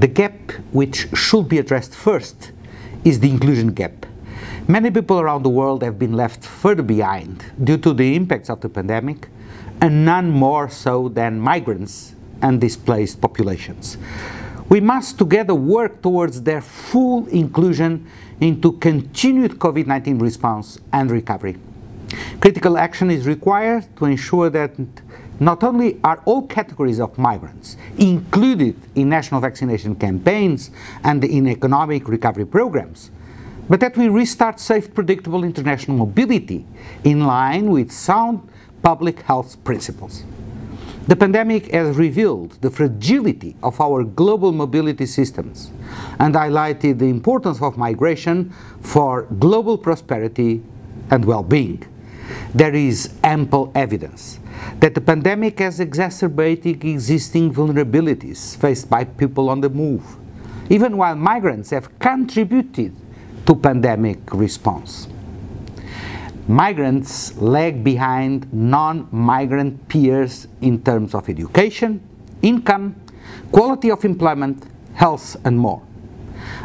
the gap which should be addressed first is the inclusion gap. Many people around the world have been left further behind due to the impacts of the pandemic, and none more so than migrants and displaced populations. We must together work towards their full inclusion into continued COVID-19 response and recovery. Critical action is required to ensure that not only are all categories of migrants included in national vaccination campaigns and in economic recovery programs, but that we restart safe, predictable international mobility in line with sound public health principles. The pandemic has revealed the fragility of our global mobility systems and highlighted the importance of migration for global prosperity and well-being. There is ample evidence that the pandemic has exacerbated existing vulnerabilities faced by people on the move, even while migrants have contributed to pandemic response. Migrants lag behind non-migrant peers in terms of education, income, quality of employment, health, and more.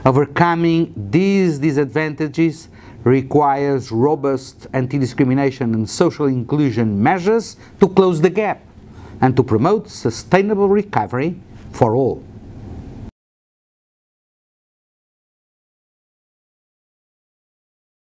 Overcoming these disadvantages requires robust anti-discrimination and social inclusion measures to close the gap and to promote sustainable recovery for all.